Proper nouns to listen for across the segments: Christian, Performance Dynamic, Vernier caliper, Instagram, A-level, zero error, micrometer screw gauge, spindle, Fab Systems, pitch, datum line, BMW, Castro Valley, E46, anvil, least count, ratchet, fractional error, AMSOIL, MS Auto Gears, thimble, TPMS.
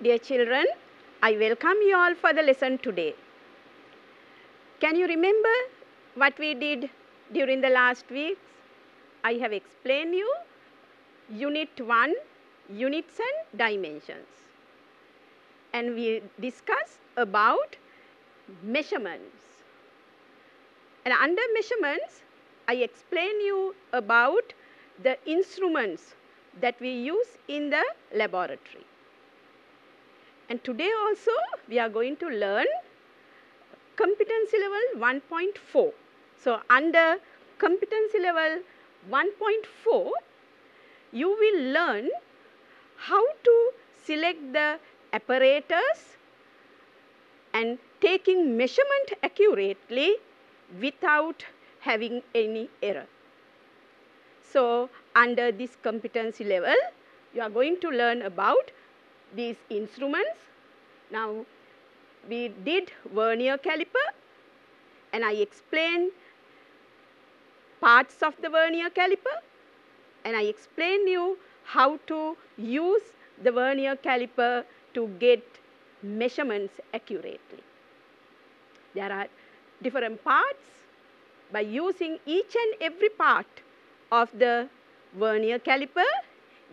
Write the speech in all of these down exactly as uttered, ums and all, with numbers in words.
Dear children, I welcome you all for the lesson today. Can you remember what we did during the last weeks? I have explained you unit one, units and dimensions, and we discussed about measurements. And under measurements, I explain you about the instruments that we use in the laboratory. And today also we are going to learn competency level one point four. So, under competency level one point four, you will learn how to select the apparatus and taking measurement accurately without having any error. So, under this competency level, you are going to learn about these instruments. Now, we did vernier caliper, and I explained parts of the vernier caliper, and I explained you how to use the vernier caliper to get measurements accurately. There are different parts. By using each and every part of the vernier caliper,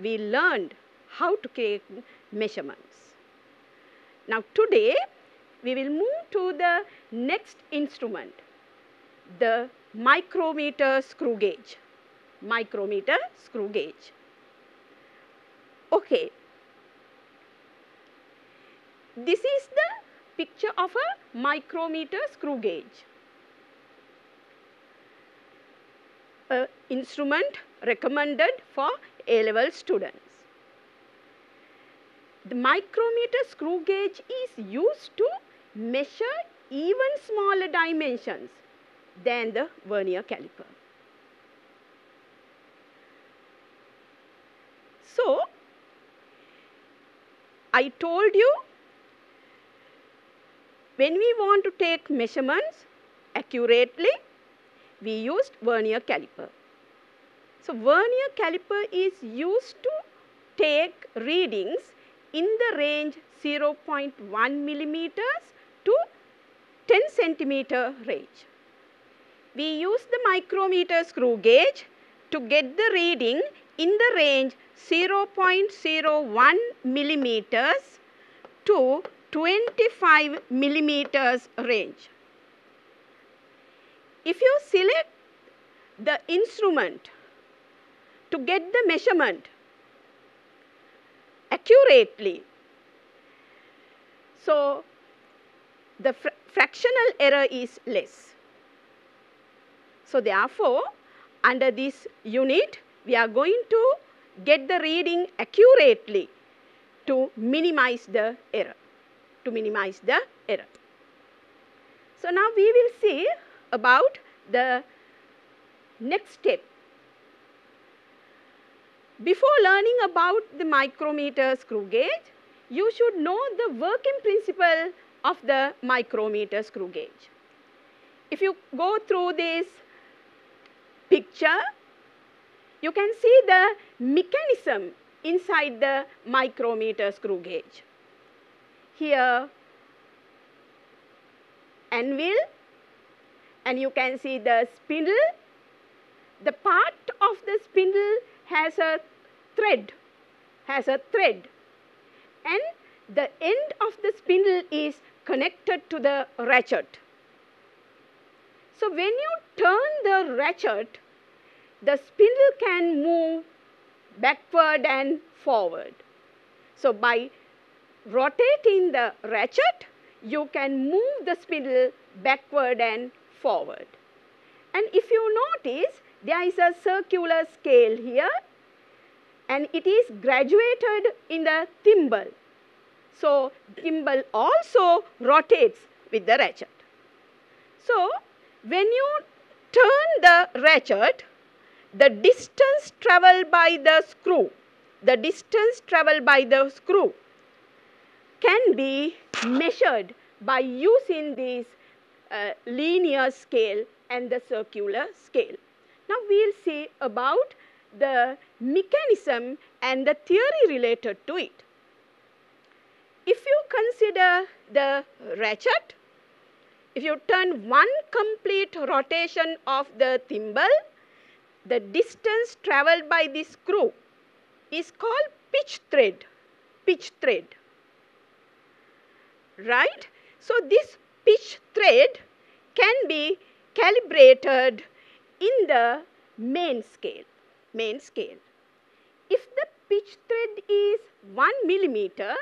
we learned how to take measurements. Now today we will move to the next instrument, the micrometer screw gauge. Micrometer screw gauge. Okay. This is the picture of a micrometer screw gauge. An instrument recommended for A level students. The micrometer screw gauge is used to measure even smaller dimensions than the vernier caliper. So, I told you, when we want to take measurements accurately, we used vernier caliper. So, vernier caliper is used to take readings in the range zero point one millimeters to ten centimeter range. We use the micrometer screw gauge to get the reading in the range zero point zero one millimeters to twenty-five millimeters range. If you select the instrument to get the measurement accurately, so the fr fractional error is less. So, therefore, under this unit, we are going to get the reading accurately to minimize the error, to minimize the error. So, now we will see about the next step. Before learning about the micrometer screw gauge, you should know the working principle of the micrometer screw gauge. If you go through this picture, you can see the mechanism inside the micrometer screw gauge. Here, anvil, and you can see the spindle. The part of the spindle has a thread, has a thread, and the end of the spindle is connected to the ratchet. So, when you turn the ratchet, the spindle can move backward and forward. So, by rotating the ratchet, you can move the spindle backward and forward. And if you notice, there is a circular scale here, and it is graduated in the thimble. So, thimble also rotates with the ratchet. So, when you turn the ratchet, the distance travelled by the screw, the distance travelled by the screw can be measured by using this uh, linear scale and the circular scale. Now, we will see about the mechanism and the theory related to it. consider the ratchet, if you turn one complete rotation of the thimble, the distance travelled by the screw is called pitch thread, pitch thread, right. So, this pitch thread can be calibrated in the main scale, main scale. If the pitch thread is one millimeter,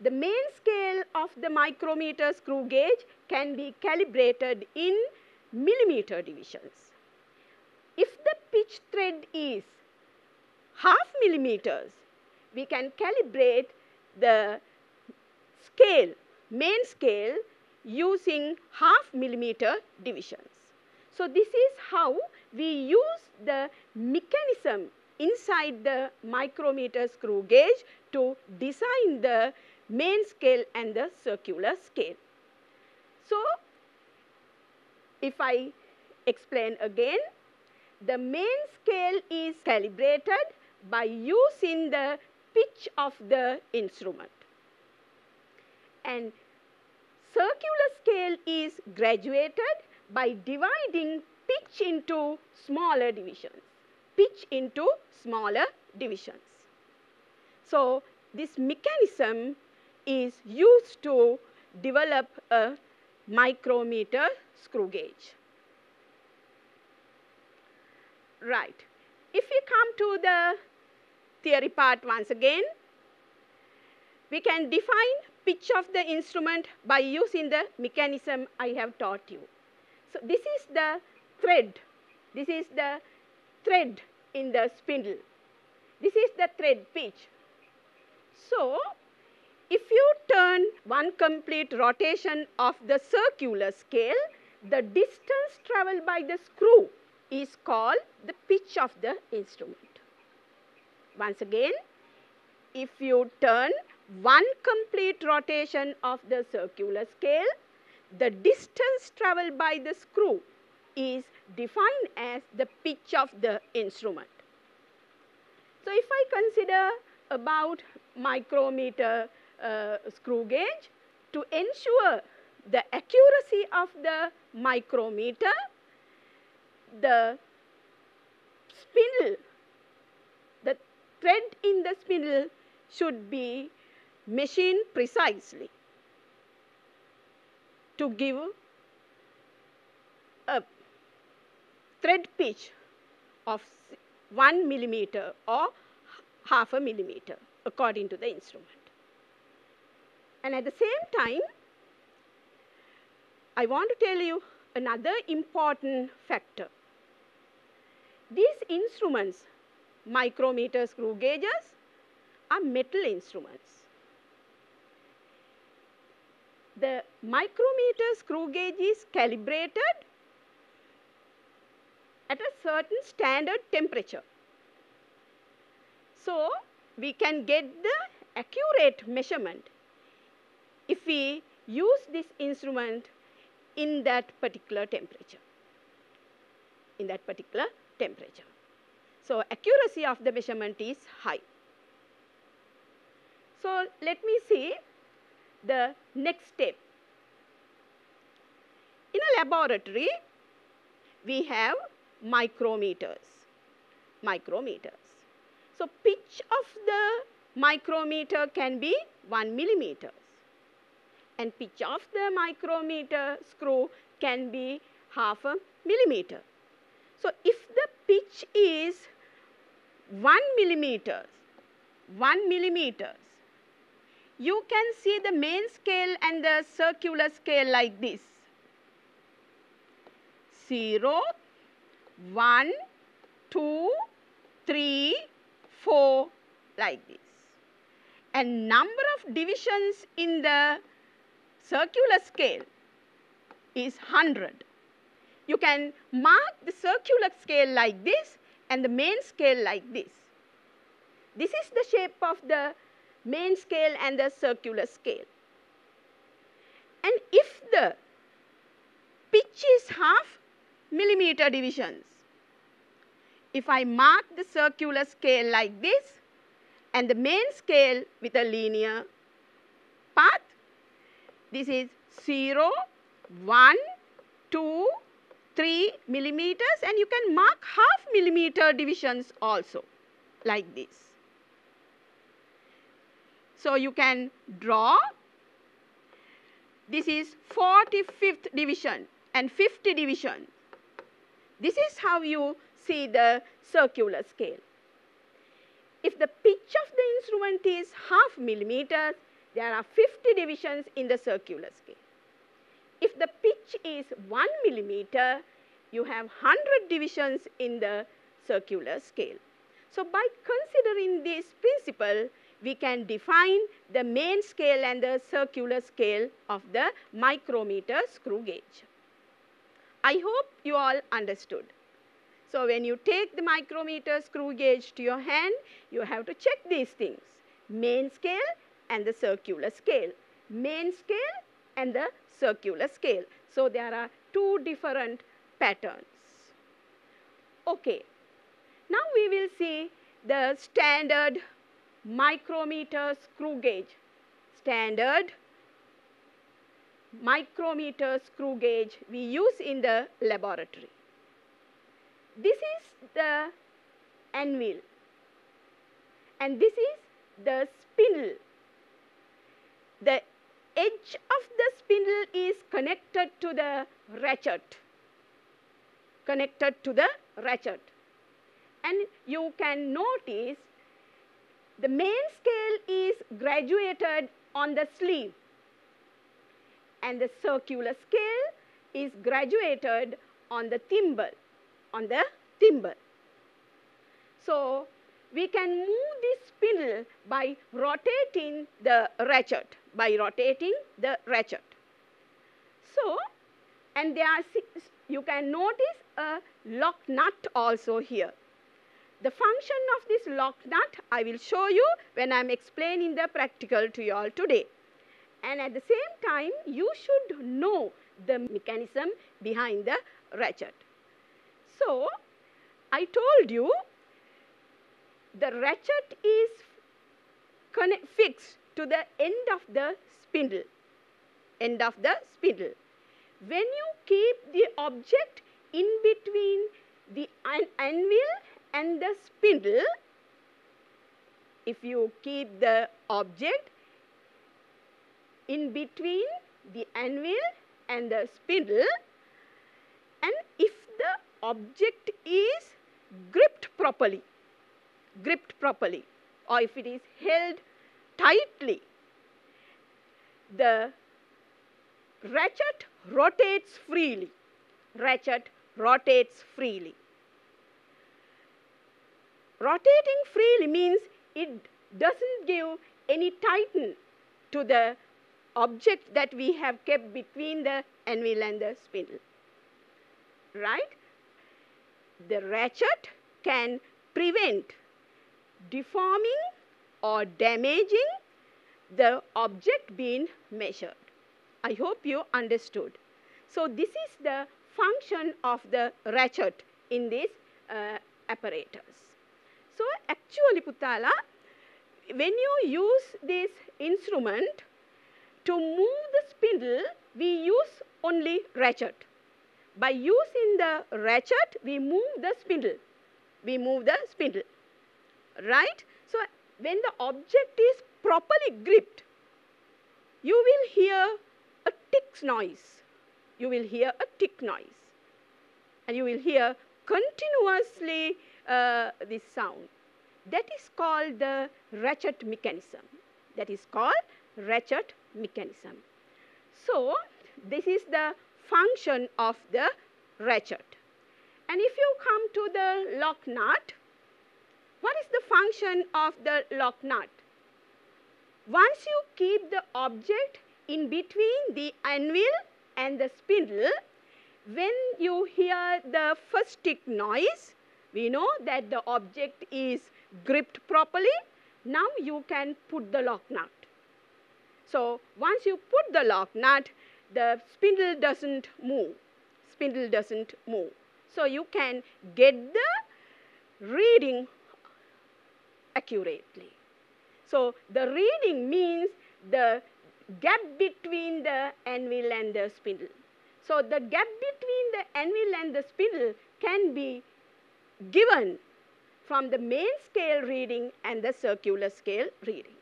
the main scale of the micrometer screw gauge can be calibrated in millimeter divisions. If the pitch thread is half millimeters, we can calibrate the scale, main scale, using half millimeter divisions. So, this is how we use the mechanism inside the micrometer screw gauge to design the main scale and the circular scale. So, if I explain again, the main scale is calibrated by using the pitch of the instrument, and circular scale is graduated by dividing pitch into smaller divisions, pitch into smaller divisions. So, this mechanism is used to develop a micrometer screw gauge. Right. If we come to the theory part once again, we can define pitch of the instrument by using the mechanism I have taught you. So, this is the thread, this is the thread in the spindle, this is the thread pitch. So, if you turn one complete rotation of the circular scale, the distance travelled by the screw is called the pitch of the instrument. Once again, if you turn one complete rotation of the circular scale, the distance travelled by the screw is defined as the pitch of the instrument. So, if I consider about micrometer uh, screw gauge, to ensure the accuracy of the micrometer, the spindle, the thread in the spindle should be machined precisely to give a thread pitch of one millimeter or half a millimeter according to the instrument. And at the same time, I want to tell you another important factor. These instruments, micrometer screw gauges, are metal instruments. The micrometer screw gauge is calibrated at a certain standard temperature. So, we can get the accurate measurement if we use this instrument in that particular temperature, in that particular temperature. So, accuracy of the measurement is high. So, let me see the next step. In a laboratory, we have micrometers, micrometers. So, pitch of the micrometer can be one millimeter, and pitch of the micrometer screw can be half a millimeter. So, if the pitch is one millimeter, one millimeter, you can see the main scale and the circular scale like this, zero, one, two, three, four, like this. And number of divisions in the circular scale is one hundred. You can mark the circular scale like this and the main scale like this. This is the shape of the main scale and the circular scale. And if the pitch is half millimeter divisions, if I mark the circular scale like this and the main scale with a linear path, This is zero, one, two, three millimeters, and you can mark half millimeter divisions also like this. So you can draw. This is forty-fifth division and fifty division. This is how you see the circular scale. If the pitch of the instrument is half millimeters, there are fifty divisions in the circular scale. If the pitch is one millimeter, you have one hundred divisions in the circular scale. So by considering this principle, we can define the main scale and the circular scale of the micrometer screw gauge. I hope you all understood. So when you take the micrometer screw gauge to your hand, you have to check these things: main scale and the circular scale, main scale and the circular scale. So there are two different patterns. Okay. Now we will see the standard micrometer screw gauge. Standard micrometer screw gauge we use in the laboratory. This is the anvil and this is the spindle. The edge of the spindle is connected to the ratchet, connected to the ratchet. And you can notice the main scale is graduated on the sleeve and the circular scale is graduated on the thimble, on the thimble. So we can move this spindle by rotating the ratchet, by rotating the ratchet. So, and there are six, you can notice a lock nut also here. The function of this lock nut I will show you when I am explaining the practical to you all today. And at the same time, you should know the mechanism behind the ratchet. So, I told you the ratchet is connect, fixed to the end of the spindle, end of the spindle. When you keep the object in between the an anvil and the spindle, if you keep the object in between the anvil and the spindle, and if the object is gripped properly, gripped properly, or if it is held tightly, the ratchet rotates freely, ratchet rotates freely. Rotating freely means it doesn't give any tighten to the object that we have kept between the anvil and the spindle, right? The ratchet can prevent deforming or damaging the object being measured. I hope you understood. So this is the function of the ratchet in these uh, apparatus. So actually, Puthala, when you use this instrument to move the spindle, we use only ratchet. By using the ratchet, we move the spindle. We move the spindle. Right? So when the object is properly gripped, you will hear a tick noise. You will hear a tick noise. And you will hear continuously uh, this sound. That is called the ratchet mechanism. That is called ratchet mechanism. So this is the function of the ratchet. And if you come to the lock nut, what is the function of the lock nut? Once you keep the object in between the anvil and the spindle, when you hear the first tick noise, we know that the object is gripped properly. Now you can put the lock nut. So once you put the lock nut, the spindle doesn't move. Spindle doesn't move. So you can get the reading accurately. So the reading means the gap between the anvil and the spindle. So the gap between the anvil and the spindle can be given from the main scale reading and the circular scale reading.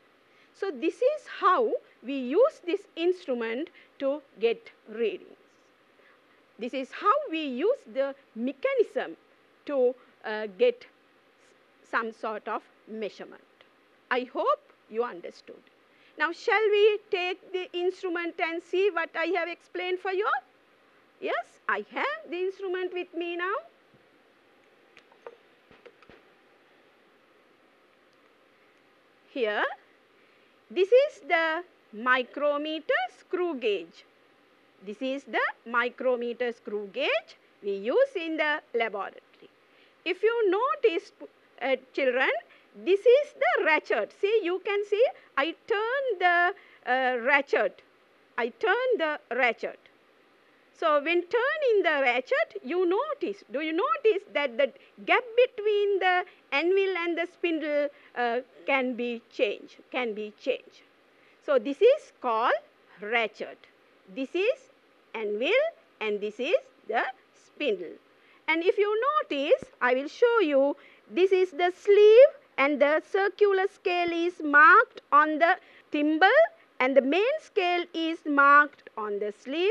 So this is how we use this instrument to get readings. This is how we use the mechanism to uh, get some sort of measurement. I hope you understood. Now, shall we take the instrument and see what I have explained for you? Yes, I have the instrument with me now. Here, this is the micrometer screw gauge. This is the micrometer screw gauge we use in the laboratory. If you notice, uh, children, this is the ratchet. See, you can see I turn the uh, ratchet. I turn the ratchet. So, when turning the ratchet, you notice, do you notice that the gap between the anvil and the spindle uh, can be changed, can be changed. So, this is called ratchet. This is anvil and this is the spindle. And if you notice, I will show you, this is the sleeve and the circular scale is marked on the thimble and the main scale is marked on the sleeve.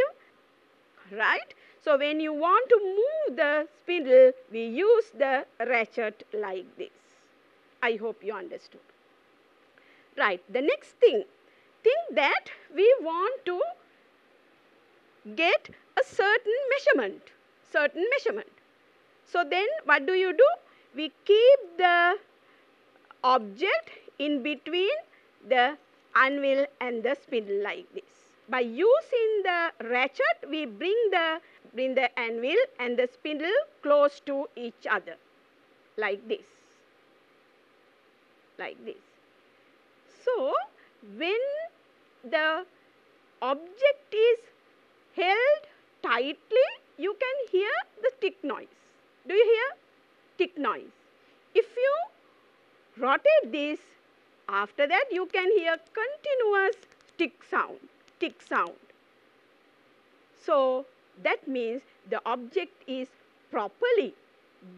Right? So, when you want to move the spindle, we use the ratchet like this. I hope you understood. Right. The next thing, think that we want to get a certain measurement, certain measurement. So, then what do you do? We keep the object in between the anvil and the spindle like this. By using the ratchet, we bring the, bring the anvil and the spindle close to each other, like this, like this. So, when the object is held tightly, you can hear the tick noise. Do you hear? Tick noise. If you rotate this, after that you can hear continuous tick sound. Tick sound. So, that means the object is properly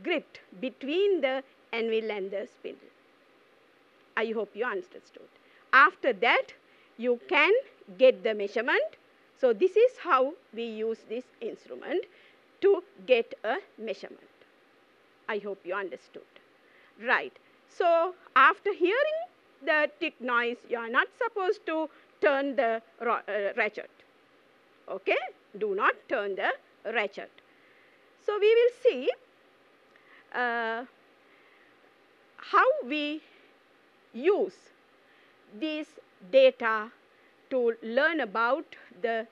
gripped between the anvil and the spindle. I hope you understood. After that, you can get the measurement. So, this is how we use this instrument to get a measurement. I hope you understood. Right. So, after hearing the tick noise, you are not supposed to turn the uh, ratchet, okay? Do not turn the ratchet. So, we will see uh, how we use this data to learn about the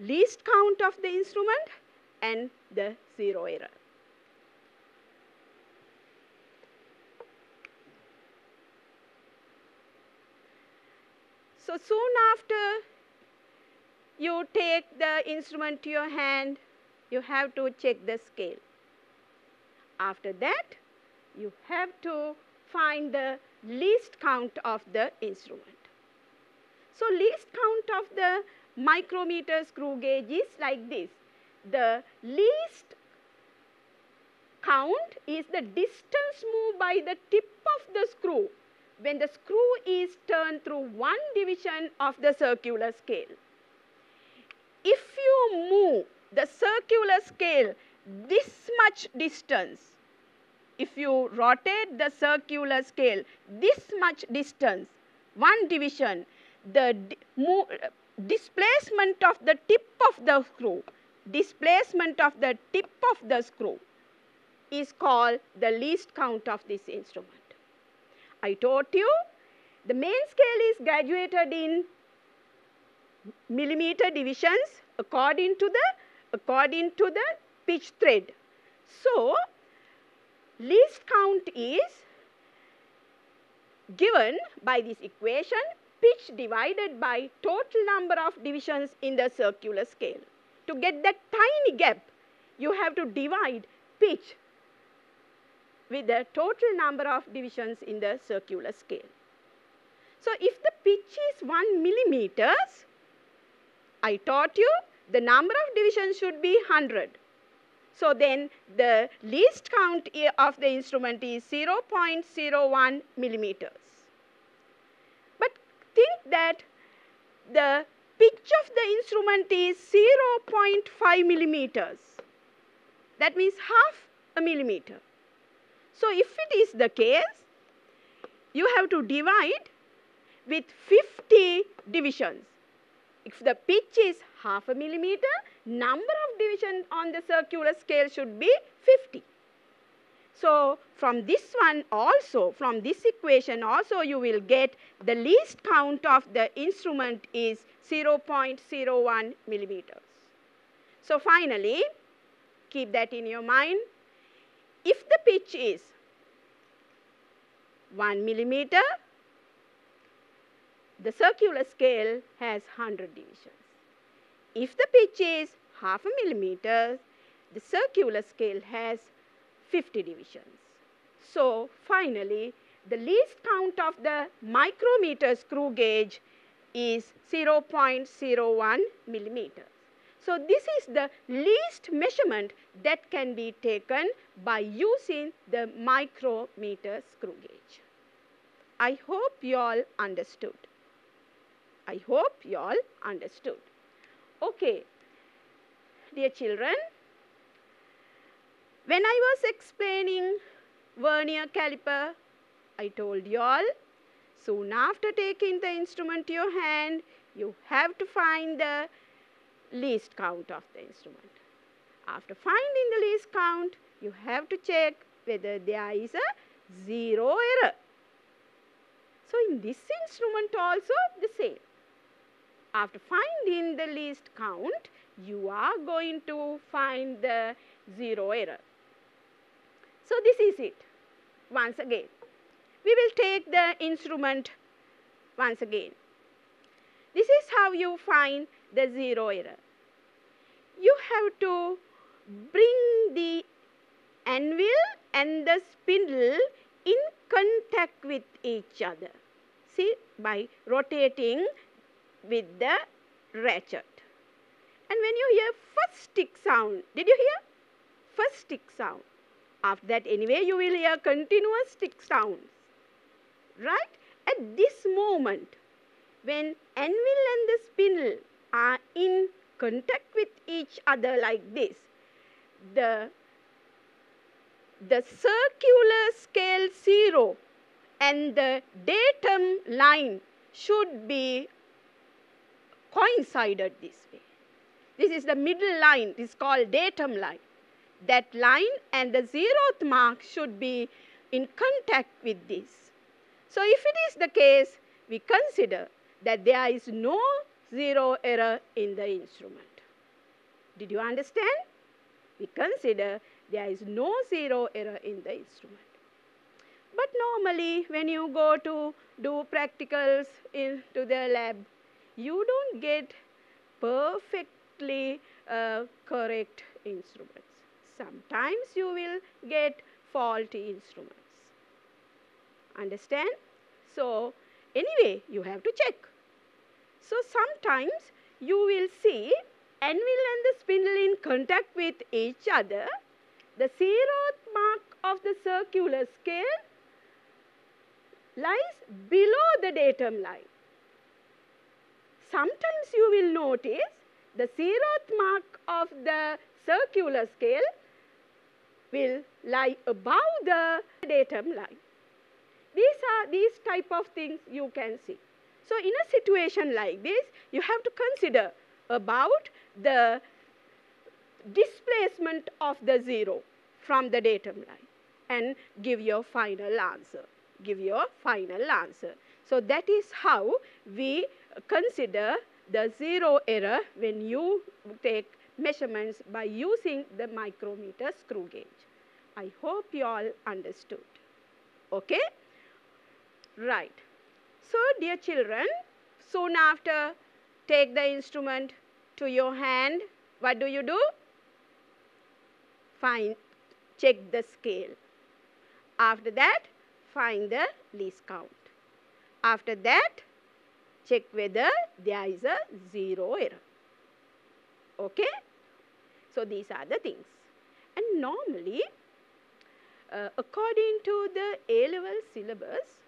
least count of the instrument and the zero error. So, soon after you take the instrument to your hand, you have to check the scale. After that, you have to find the least count of the instrument. So, least count of the micrometer screw gauge is like this. The least count is the distance moved by the tip of the screw when the screw is turned through one division of the circular scale. If you move the circular scale this much distance, if you rotate the circular scale this much distance, one division, the move, uh, displacement of the tip of the screw, displacement of the tip of the screw is called the least count of this instrument. I taught you the main scale is graduated in millimeter divisions according to the according to the pitch thread. So, least count is given by this equation, pitch divided by total number of divisions in the circular scale. To get that tiny gap, you have to divide pitch with the total number of divisions in the circular scale. So if the pitch is one millimeters, I taught you the number of divisions should be one hundred. So then the least count of the instrument is zero point zero one millimeters. But think that the pitch of the instrument is zero point five millimeters. That means half a millimeter. So if it is the case, you have to divide with fifty divisions. If the pitch is half a millimeter, number of divisions on the circular scale should be fifty. So from this one also, from this equation also, you will get the least count of the instrument is zero point zero one millimeters. So finally, keep that in your mind. If the pitch is one millimeter, the circular scale has one hundred divisions. If the pitch is half a millimeter, the circular scale has fifty divisions. So finally, the least count of the micrometer screw gauge is zero point zero one millimeters. So this is the least measurement that can be taken by using the micrometer screw gauge. I hope you all understood. I hope you all understood. Okay, dear children, when I was explaining vernier caliper, I told you all, soon after taking the instrument to your hand, you have to find the least count of the instrument. After finding the least count, you have to check whether there is a zero error. So in this instrument also the same. After finding the least count, you are going to find the zero error. So this is it. Once again, we will take the instrument once again. This is how you find the zero error. You have to bring the anvil and the spindle in contact with each other. See, by rotating with the ratchet. And when you hear first tick sound, did you hear? First tick sound. After that, anyway, you will hear continuous tick sounds. Right? At this moment, when anvil and the spindle are in contact with each other like this, the, the circular scale zero and the datum line should be coincided this way. This is the middle line, it is called datum line. That line and the zeroth mark should be in contact with this. So if it is the case, we consider that there is no zero error in the instrument. Did you understand? We consider there is no zero error in the instrument. But normally when you go to do practicals into the lab, you don't get perfectly uh, correct instruments. Sometimes you will get faulty instruments. Understand? So anyway, you have to check. So sometimes you will see anvil and the spindle in contact with each other. The zeroth mark of the circular scale lies below the datum line. Sometimes you will notice the zeroth mark of the circular scale will lie above the datum line. These are these type of things you can see. So in a situation like this, you have to consider about the displacement of the zero from the datum line and give your final answer. Give your final answer. So that is how we consider the zero error when you take measurements by using the micrometer screw gauge. I hope you all understood. Okay? Right. So dear children, soon after take the instrument to your hand, what do you do? Find, check the scale. After that, find the least count. After that, check whether there is a zero error. Okay? So these are the things. And normally, uh, according to the A level syllabus,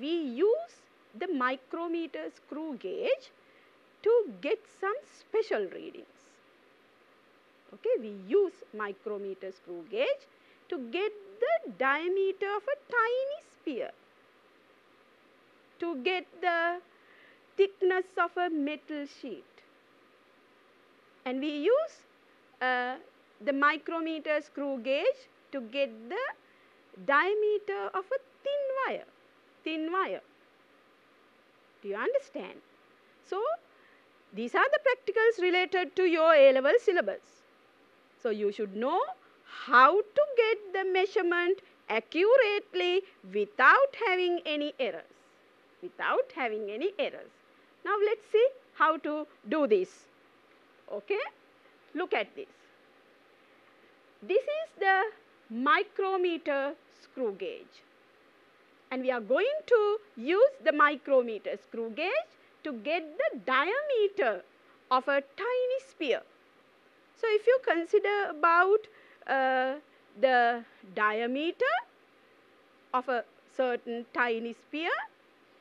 we use the micrometer screw gauge to get some special readings. Okay, we use micrometer screw gauge to get the diameter of a tiny sphere, to get the thickness of a metal sheet. And we use uh, the micrometer screw gauge to get the diameter of a thin wire, thin wire. Do you understand? So, these are the practicals related to your A level syllabus. So, you should know how to get the measurement accurately without having any errors, without having any errors. Now, let's see how to do this. Okay, look at this. This is the micrometer screw gauge. And we are going to use the micrometer screw gauge to get the diameter of a tiny sphere. So, if you consider about uh, the diameter of a certain tiny sphere,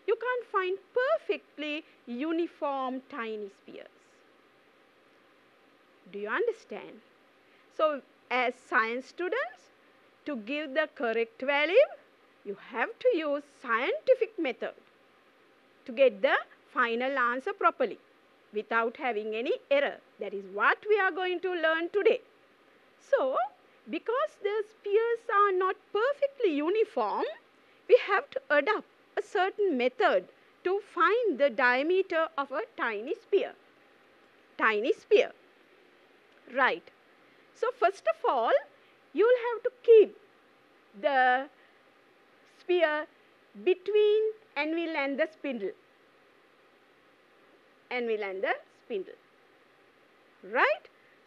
you can't find perfectly uniform tiny spheres. Do you understand? So, as science students, to give the correct value, you have to use scientific method to get the final answer properly without having any error. That is what we are going to learn today. So, because the spheres are not perfectly uniform, we have to adopt a certain method to find the diameter of a tiny sphere. Tiny sphere. Right. So, first of all, you will have to keep the sphere between anvil and the spindle. Anvil and the spindle. Right?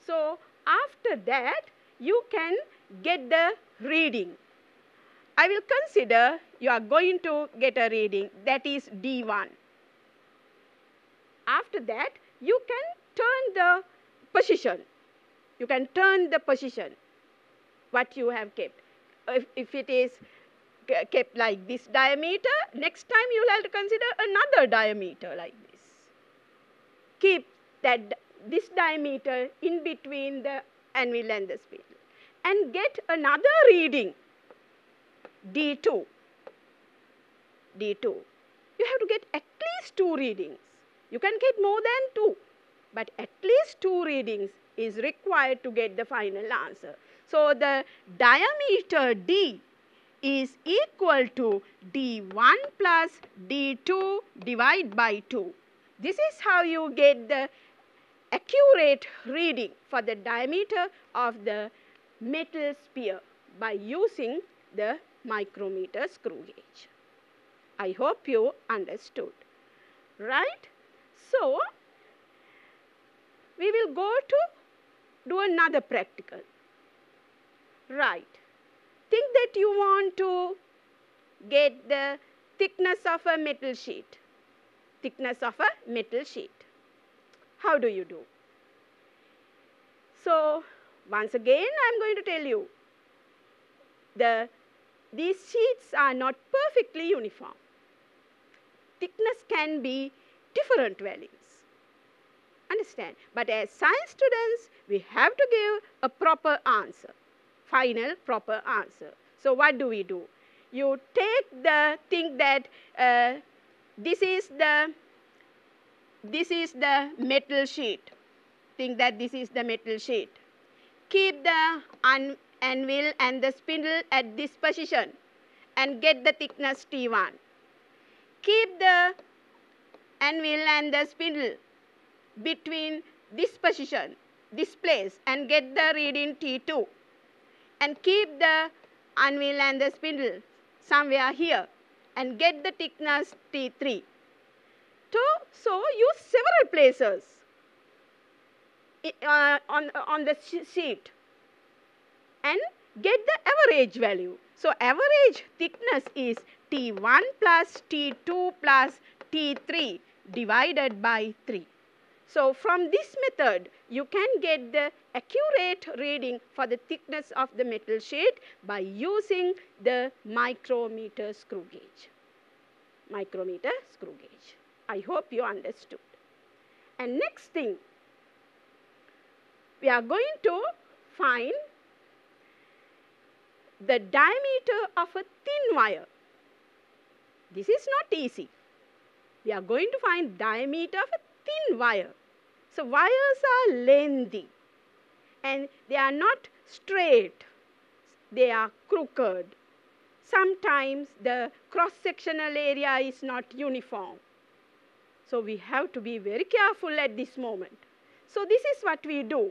So, after that, you can get the reading. I will consider you are going to get a reading, that is D one. After that, you can turn the position. You can turn the position, what you have kept. If, if it is kept like this diameter, next time you will have to consider another diameter like this. Keep that this diameter in between the anvil and the spindle and get another reading, D two. D two. You have to get at least two readings. You can get more than two, but at least two readings is required to get the final answer. So, the diameter D is equal to D one plus D two divided by two. This is how you get the accurate reading for the diameter of the metal sphere by using the micrometer screw gauge. I hope you understood. Right? So, we will go to do another practical. Right. Think that you want to get the thickness of a metal sheet. Thickness of a metal sheet. How do you do? So, once again I am going to tell you, the, these sheets are not perfectly uniform. Thickness can be different values. Understand? But as science students, we have to give a proper answer, final proper answer. So, what do we do? You take the thing that uh, This is the, this is the metal sheet. Think that this is the metal sheet. Keep the an, anvil and the spindle at this position and get the thickness T one. Keep the anvil and the spindle between this position, this place, and get the reading T two. And keep the anvil and the spindle somewhere here and get the thickness T three. So, so use several places uh, on, on the sheet and get the average value. So, average thickness is T one plus T two plus T three divided by three. So from this method, you can get the accurate reading for the thickness of the metal sheet by using the micrometer screw gauge. Micrometer screw gauge. I hope you understood. And next thing, we are going to find the diameter of a thin wire. This is not easy. We are going to find diameter of a thin wire. So wires are lengthy and they are not straight, they are crooked. Sometimes the cross-sectional area is not uniform. So we have to be very careful at this moment. So this is what we do.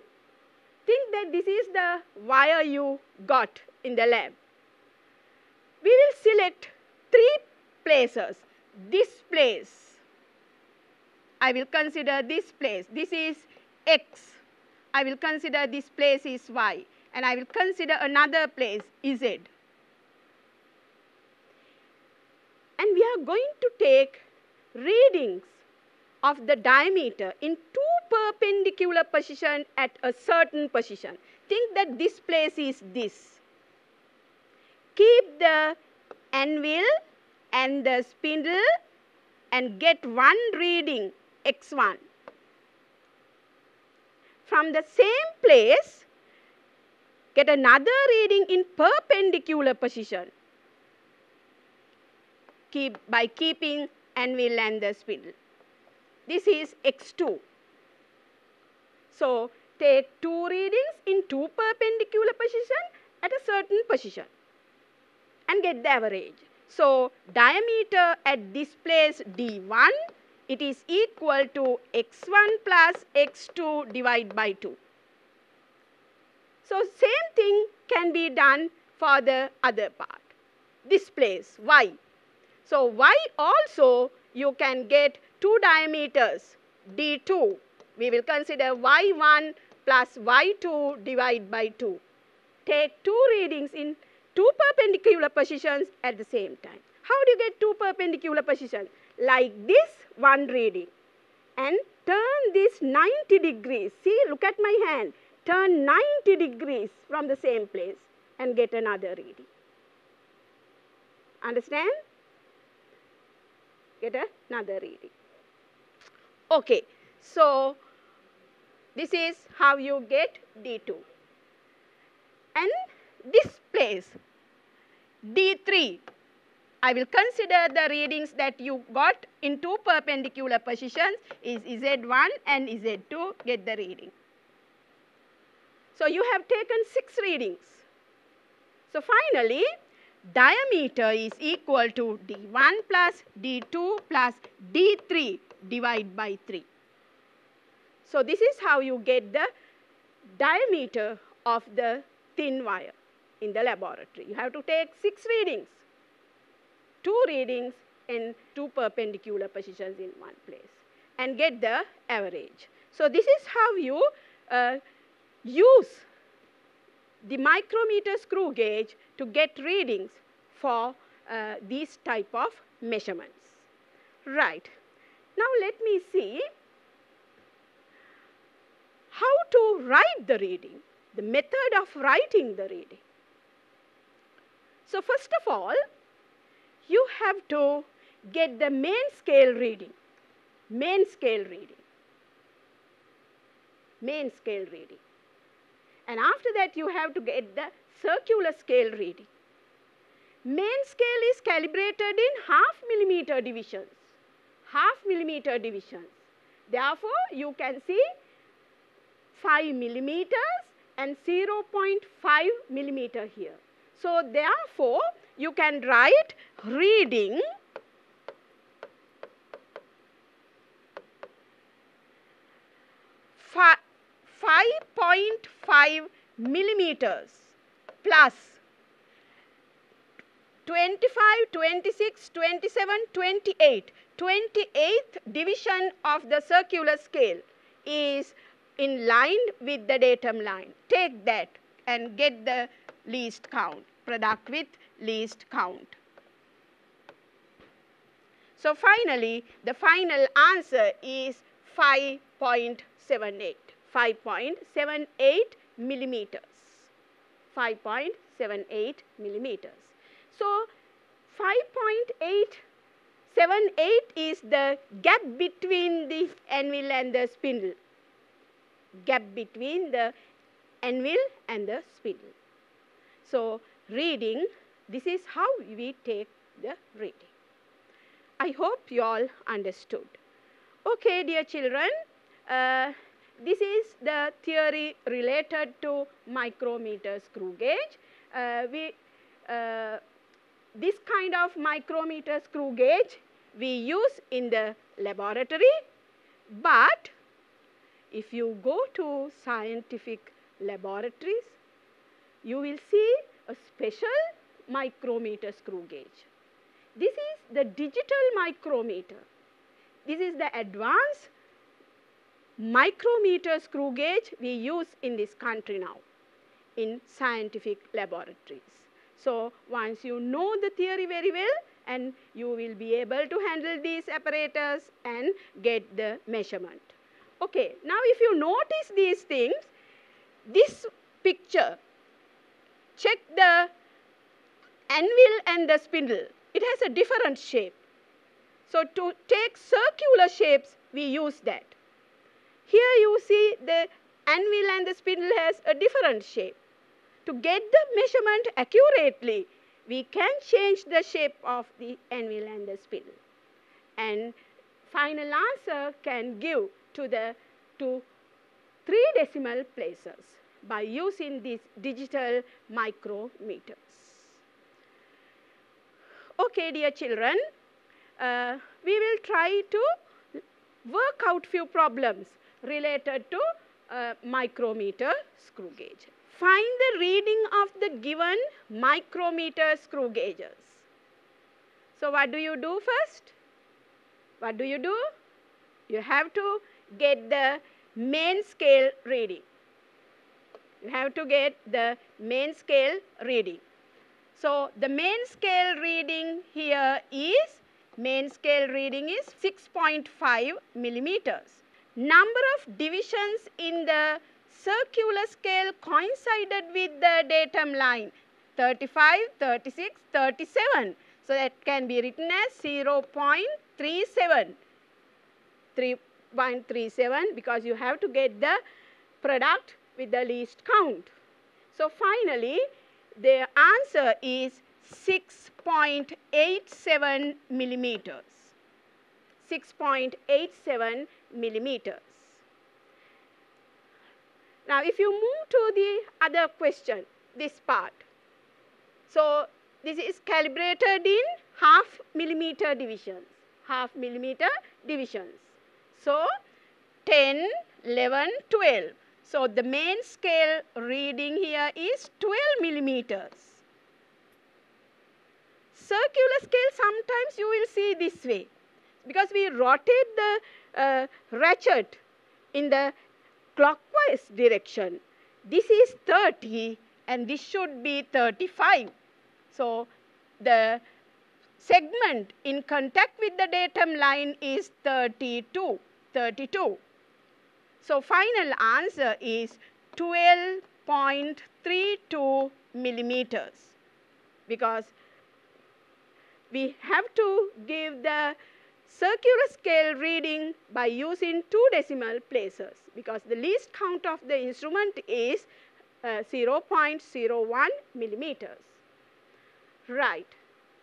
Think that this is the wire you got in the lab. We will select three places. This place, I will consider this place, this is X. I will consider this place is Y, and I will consider another place Z. And we are going to take readings of the diameter in two perpendicular positions at a certain position. Think that this place is this. Keep the anvil and the spindle and get one reading X one. From the same place, get another reading in perpendicular position. Keep by keeping anvil and the spindle. This is X two. So take two readings in two perpendicular positions at a certain position and get the average. So diameter at this place D one, it is equal to X one plus X two divided by two. So same thing can be done for the other part, this place Y. So Y also you can get two diameters D two. We will consider Y one plus Y two divided by two. Take two readings in two perpendicular positions at the same time. How do you get two perpendicular positions? Like this, one reading, and turn this ninety degrees. See, look at my hand. Turn ninety degrees from the same place and get another reading. Understand? Get another reading. Okay, so this is how you get D two. And this place, D three, I will consider the readings that you got in two perpendicular positions is Z one and Z two, get the reading. So you have taken six readings. So finally, diameter is equal to D one plus D two plus D three divided by three. So this is how you get the diameter of the thin wire in the laboratory. You have to take six readings, two readings in two perpendicular positions in one place and get the average. So this is how you uh, use the micrometer screw gauge to get readings for uh, these type of measurements. Right. Now let me see how to write the reading, the method of writing the reading. So first of all, you have to get the main scale reading, main scale reading, main scale reading. And after that, you have to get the circular scale reading. Main scale is calibrated in half millimeter divisions, half millimeter divisions. Therefore, you can see five millimeters and zero point five millimeter here. So therefore, you can write reading five point five millimeters plus twenty-five, twenty-six, twenty-seven, twenty-eight, twenty-eighth division of the circular scale is in line with the datum line. Take that and get the least count, product with least count. So finally, the final answer is five point seven eight, five point seven eight millimeters, five point seven eight millimeters. So five point eight seven eight is the gap between the anvil and the spindle, gap between the anvil and the spindle. So reading, this is how we take the reading. I hope you all understood. Okay, dear children, uh, this is the theory related to micrometer screw gauge. Uh, we, uh, this kind of micrometer screw gauge we use in the laboratory, but if you go to scientific laboratories, you will see a special micrometer screw gauge. This is the digital micrometer. This is the advanced micrometer screw gauge we use in this country now in scientific laboratories. So once you know the theory very well, and you will be able to handle these apparatus and get the measurement. Okay, now if you notice these things, this picture, check the anvil and the spindle, it has a different shape. So to take circular shapes, we use that. Here you see the anvil and the spindle has a different shape. To get the measurement accurately, we can change the shape of the anvil and the spindle. And final answer can give to the to three decimal places by using these digital micrometers. Okay, dear children, uh, we will try to work out few problems related to uh, micrometer screw gauge. Find the reading of the given micrometer screw gauges. So what do you do first? What do you do? You have to get the main scale reading. You have to get the main scale reading. So the main scale reading here is, main scale reading is six point five millimeters. Number of divisions in the circular scale coincided with the datum line, thirty-five, thirty-six, thirty-seven. So that can be written as zero point three seven, three point three seven, because you have to get the product with the least count. So finally, the answer is six point eight seven millimeters, six point eight seven millimeters. Now, if you move to the other question, this part. So this is calibrated in half millimeter divisions, half millimeter divisions. So ten, eleven, twelve. So the main scale reading here is twelve millimeters. Circular scale sometimes you will see this way, because we rotate the uh, ratchet in the clockwise direction. This is thirty and this should be thirty-five. So the segment in contact with the datum line is thirty-two. So final answer is twelve point three two millimeters, because we have to give the circular scale reading by using two decimal places, because the least count of the instrument is uh, zero point zero one millimeters. Right.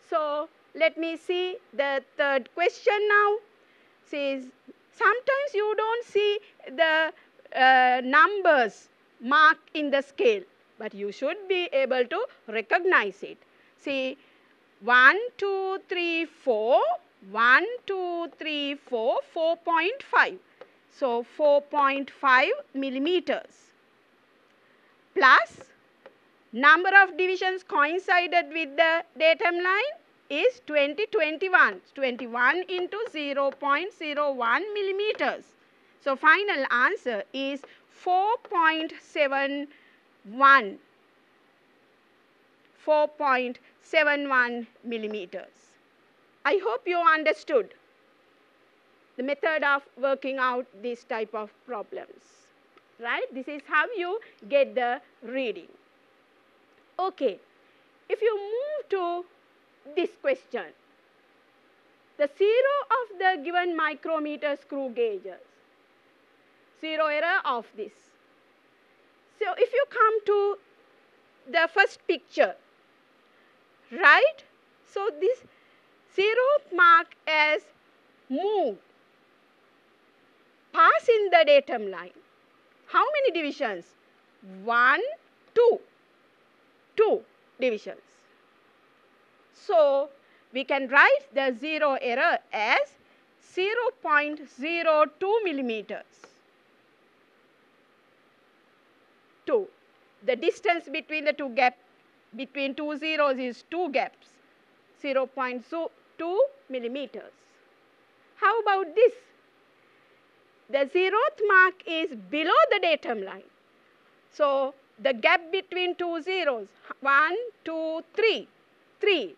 So let me see the third question now. Says, sometimes you don't see the uh, numbers marked in the scale, but you should be able to recognize it. See, one, two, three, four, one, two, three, four, four point five. So four point five millimeters plus number of divisions coincided with the datum line is twenty, twenty-one, twenty-one into zero point zero one millimeters. So final answer is four point seven one, four point seven one millimeters. I hope you understood the method of working out these type of problems, right? This is how you get the reading. Okay, if you move to this question, the zero of the given micrometer screw gauges, zero error of this. So, if you come to the first picture, right? So, this zero mark as move, pass in the datum line. How many divisions? One, two, two divisions. So, we can write the zero error as zero point zero two millimeters. two. The distance between the two gap, between two zeros is two gaps, zero point two millimeters. How about this? The zeroth mark is below the datum line. So, the gap between two zeros, one, two, three, three.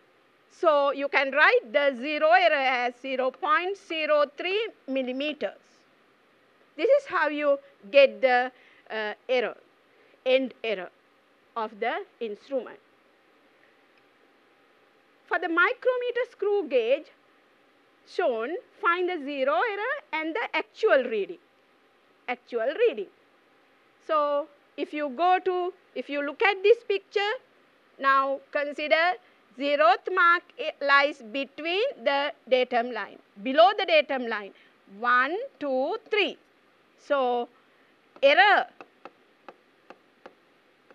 So, you can write the zero error as zero point zero three millimeters. This is how you get the uh, error, end error of the instrument. For the micrometer screw gauge shown, find the zero error and the actual reading, actual reading. So, if you go to, if you look at this picture, now consider zeroth mark lies between the datum line, below the datum line, one, two, three. So, error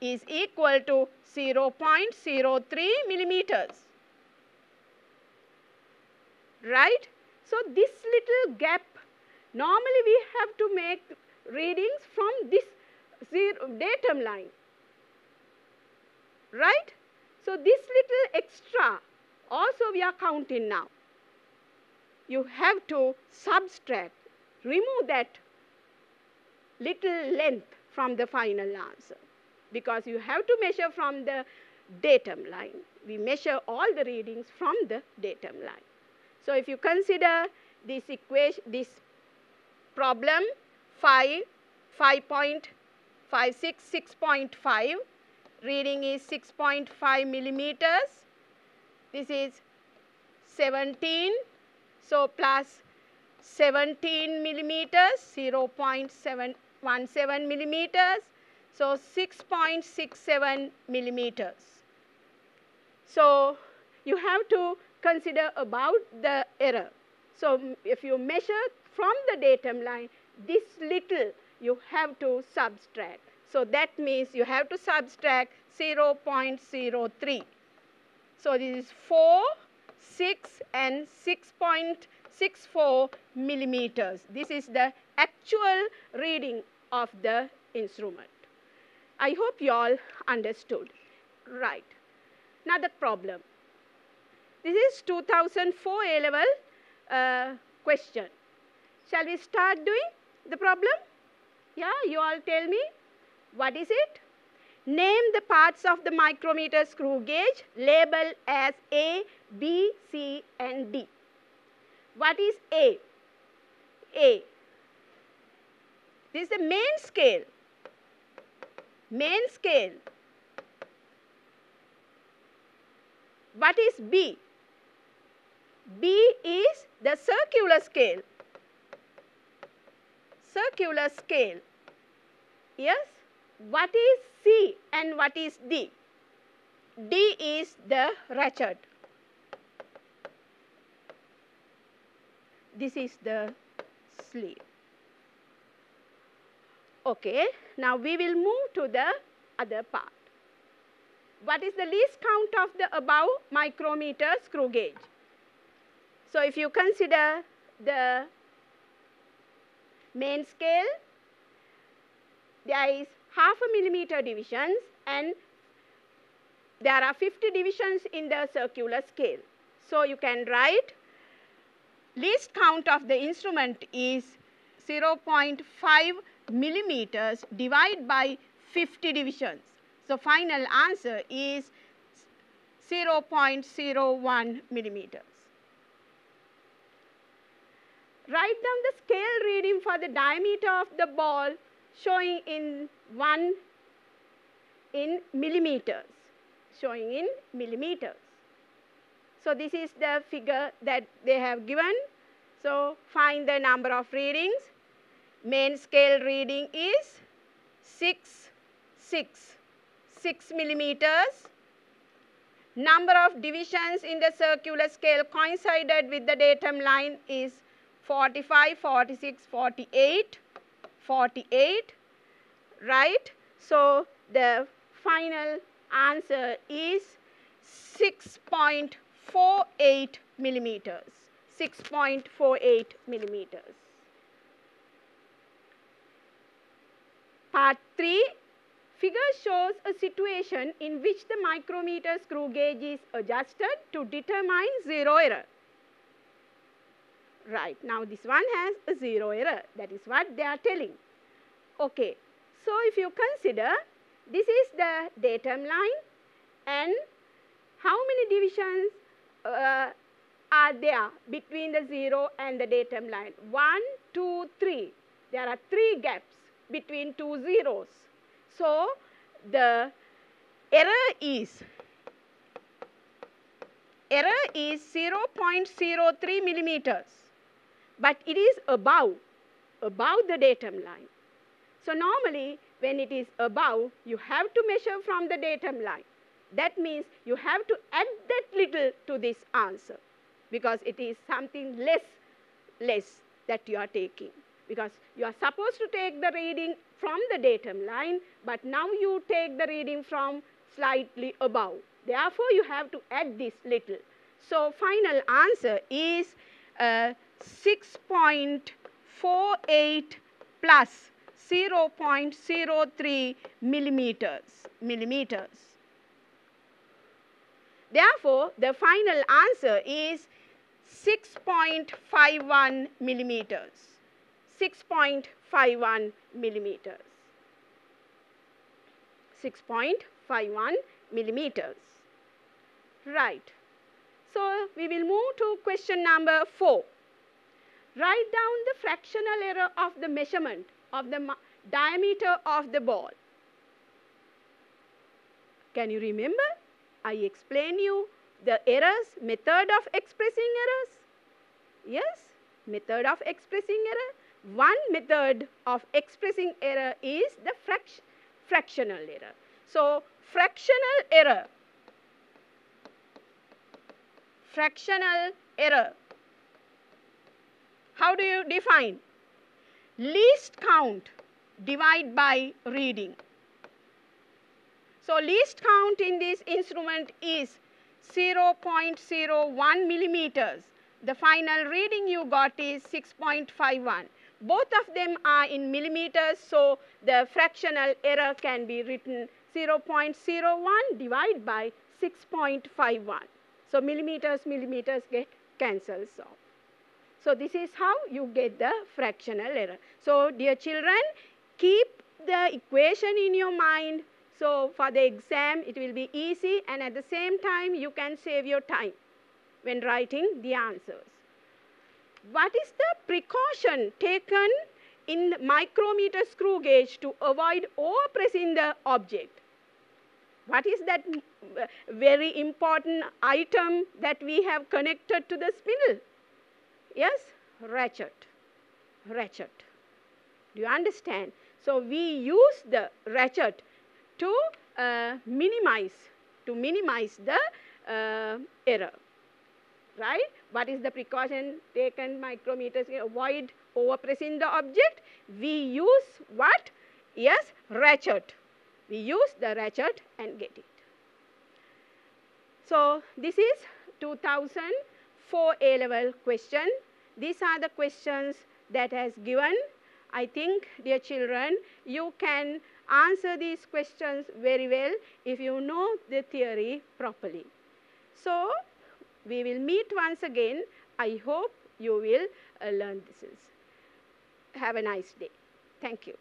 is equal to zero point zero three millimeters, right? So, this little gap, normally we have to make readings from this zero datum line, right? So, this little extra also we are counting now. You have to subtract, remove that little length from the final answer, because you have to measure from the datum line. We measure all the readings from the datum line. So, if you consider this equation, this problem five, five point five six, six point five, reading is six point five millimeters, this is seventeen, so plus seventeen millimeters, zero point seven one seven millimeters, so six point six seven millimeters. So, you have to consider about the error. So, if you measure from the datum line, this little you have to subtract. So, that means you have to subtract zero point zero three. So, this is four, six and six point six four millimeters. This is the actual reading of the instrument. I hope you all understood. Right. Another problem. This is two thousand four A-level uh, question. Shall we start doing the problem? Yeah, you all tell me. What is it? Name the parts of the micrometer screw gauge, label as A, B, C and D. What is A? A. This is the main scale, main scale. What is B? B is the circular scale, circular scale, yes. What is C and what is D? D is the ratchet. This is the sleeve. Okay, now we will move to the other part. What is the least count of the above micrometer screw gauge? So, if you consider the main scale, there is half a millimeter divisions and there are fifty divisions in the circular scale. So, you can write least count of the instrument is zero point five millimeters divided by fifty divisions. So, final answer is zero point zero one millimeters. write down the scale reading for the diameter of the ball showing in one in millimeters, showing in millimeters. So, this is the figure that they have given. So, find the number of readings. Main scale reading is six, six, six millimeters. Number of divisions in the circular scale coincided with the datum line is forty-five, forty-six, forty-eight, forty-eight, right? So, the final answer is six point four eight millimeters, six point four eight millimeters. Part three, figure shows a situation in which the micrometer screw gauge is adjusted to determine zero error. Right, now this one has a zero error, that is what they are telling. Okay, so if you consider, this is the datum line, and how many divisions uh, are there between the zero and the datum line? one, two, three. There are three gaps between two zeros. So, the error is, error is zero point zero three millimeters, but it is above, above the datum line. So, normally when it is above, you have to measure from the datum line. That means you have to add that little to this answer, because it is something less, less that you are taking, because you are supposed to take the reading from the datum line, but now you take the reading from slightly above. Therefore, you have to add this little. So, final answer is uh, six point four eight plus zero point zero three millimeters. Therefore, the final answer is six point five one millimeters, six point five one millimeters, six point five one millimeters, right. So, we will move to question number four. Write down the fractional error of the measurement of the diameter of the ball. Can you remember? I explain you the errors, method of expressing errors. Yes, method of expressing error. One method of expressing error is the fract fractional error. So, fractional error, fractional error, how do you define? Least count divided by reading. So, least count in this instrument is zero point zero one millimeters. The final reading you got is six point five one. Both of them are in millimeters, so the fractional error can be written zero point zero one divided by six point five one. So, millimeters, millimeters get cancelled off. So, this is how you get the fractional error. So, dear children, keep the equation in your mind. So, for the exam, it will be easy, and at the same time, you can save your time when writing the answers. What is the precaution taken in micrometer screw gauge to avoid overpressing the object? What is that very important item that we have connected to the spindle? Yes, ratchet, ratchet. Do you understand? So, we use the ratchet to uh, minimize, to minimize the uh, error, right? What is the precaution taken micrometers to avoid overpressing the object? We use what? Yes, ratchet. We use the ratchet and get it. So, this is two thousand four A-level question. These are the questions that has given. I think, dear children, you can answer these questions very well if you know the theory properly. So, we will meet once again. I hope you will uh, learn this. Have a nice day. Thank you.